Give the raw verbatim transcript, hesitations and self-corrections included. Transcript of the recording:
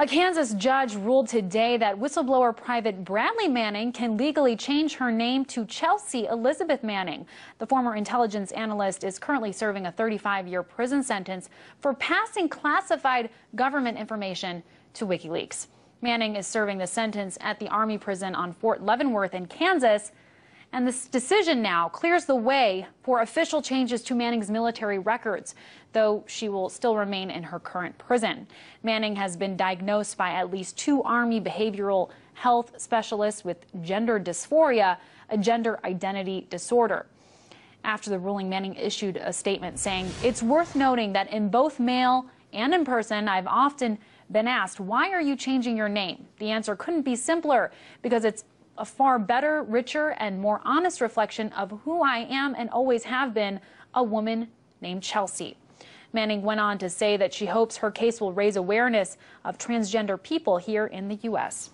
A Kansas judge ruled today that whistleblower Private Bradley Manning can legally change her name to Chelsea Elizabeth Manning. The former intelligence analyst is currently serving a thirty-five year prison sentence for passing classified government information to WikiLeaks. Manning is serving the sentence at the Army prison on Fort Leavenworth in Kansas, and this decision now clears the way for official changes to Manning's military records, though she will still remain in her current prison. Manning has been diagnosed by at least two Army behavioral health specialists with gender dysphoria, a gender identity disorder. After the ruling, Manning issued a statement saying, "It's worth noting that in both mail and in person, I've often been asked, why are you changing your name? The answer couldn't be simpler, because it's a far better, richer, and more honest reflection of who I am and always have been, a woman named Chelsea." Manning went on to say that she hopes her case will raise awareness of transgender people here in the U S